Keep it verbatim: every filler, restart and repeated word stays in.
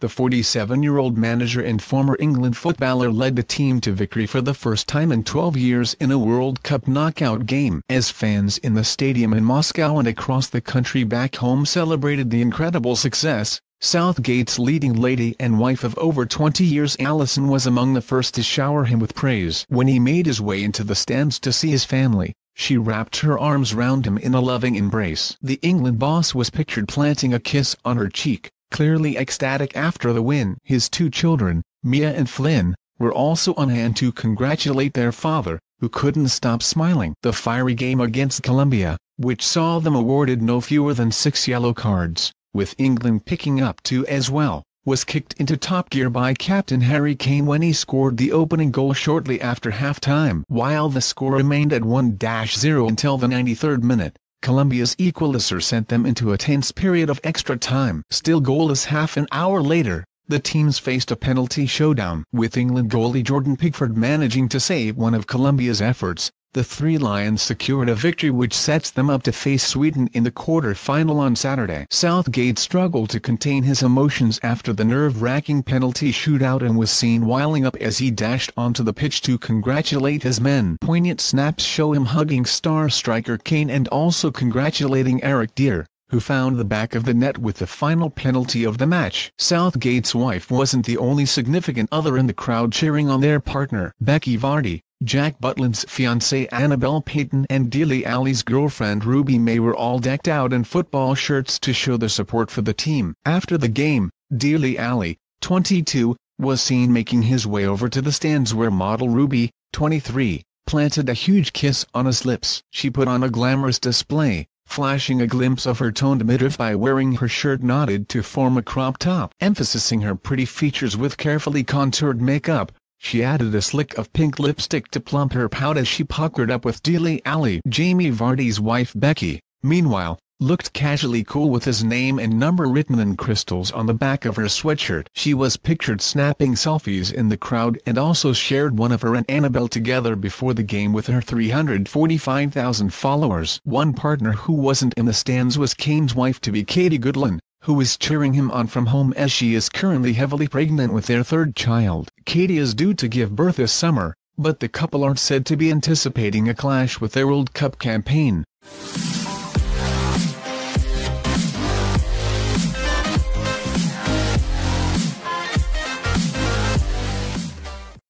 the forty-seven-year-old manager and former England footballer led the team to victory for the first time in twelve years in a World Cup knockout game. As fans in the stadium in Moscow and across the country back home celebrated the incredible success, Southgate's leading lady and wife of over twenty years Alison was among the first to shower him with praise. When he made his way into the stands to see his family, she wrapped her arms round him in a loving embrace. The England boss was pictured planting a kiss on her cheek, clearly ecstatic after the win. His two children, Mia and Flynn, were also on hand to congratulate their father, who couldn't stop smiling. The fiery game against Colombia, which saw them awarded no fewer than six yellow cards, with England picking up two as well, was kicked into top gear by captain Harry Kane when he scored the opening goal shortly after half-time. While the score remained at one nil until the ninety-third minute, Colombia's equaliser sent them into a tense period of extra time. Still goalless half an hour later, the teams faced a penalty showdown. With England goalie Jordan Pickford managing to save one of Colombia's efforts, the Three Lions secured a victory which sets them up to face Sweden in the quarter-final on Saturday. Southgate struggled to contain his emotions after the nerve-wracking penalty shootout and was seen wiling up as he dashed onto the pitch to congratulate his men. Poignant snaps show him hugging star striker Kane and also congratulating Eric Dier, who found the back of the net with the final penalty of the match. Southgate's wife wasn't the only significant other in the crowd cheering on their partner. Becky Vardy, Jack Butland's fiancée Annabelle Payton and Dele Alli's girlfriend Ruby May were all decked out in football shirts to show their support for the team. After the game, Dele Alli, twenty-two, was seen making his way over to the stands where model Ruby, twenty-three, planted a huge kiss on his lips. She put on a glamorous display, flashing a glimpse of her toned midriff by wearing her shirt knotted to form a crop top. Emphasizing her pretty features with carefully contoured makeup, she added a slick of pink lipstick to plump her pout as she puckered up with Dele Alli. Jamie Vardy's wife Becky, meanwhile, looked casually cool with his name and number written in crystals on the back of her sweatshirt. She was pictured snapping selfies in the crowd and also shared one of her and Annabelle together before the game with her three hundred forty-five thousand followers. One partner who wasn't in the stands was Kane's wife-to-be Katie Goodland, who is cheering him on from home as she is currently heavily pregnant with their third child. Katie is due to give birth this summer, but the couple aren't said to be anticipating a clash with their World Cup campaign.